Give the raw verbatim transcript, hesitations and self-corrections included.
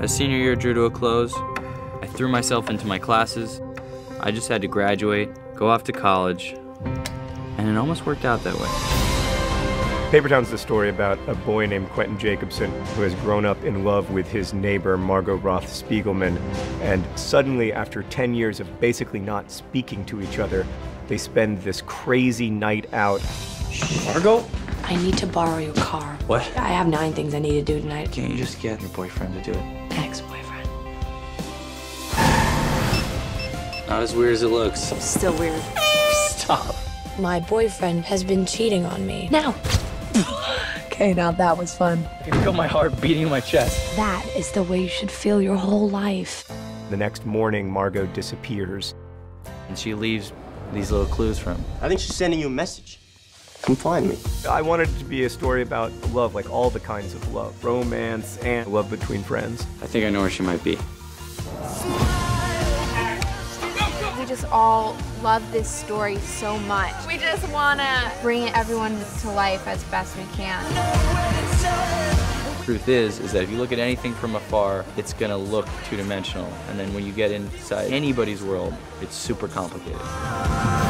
As senior year drew to a close, I threw myself into my classes. I just had to graduate, go off to college, and it almost worked out that way. Paper Towns is a story about a boy named Quentin Jacobsen who has grown up in love with his neighbor, Margot Roth Spiegelman, and suddenly, after ten years of basically not speaking to each other, they spend this crazy night out. Margot? I need to borrow your car. What? I have nine things I need to do tonight. Can't you just get your boyfriend to do it? Ex-boyfriend. Not as weird as it looks. Still weird. Stop. My boyfriend has been cheating on me. Now. Okay, now that was fun. I can feel my heart beating in my chest. That is the way you should feel your whole life. The next morning, Margot disappears. And she leaves these little clues for him. I think she's sending you a message. Come find me. I wanted it to be a story about love, like all the kinds of love. Romance and love between friends. I think I know where she might be. We just all love this story so much. We just want to bring everyone to life as best we can. The truth is, is that if you look at anything from afar, it's going to look two-dimensional. And then when you get inside anybody's world, it's super complicated.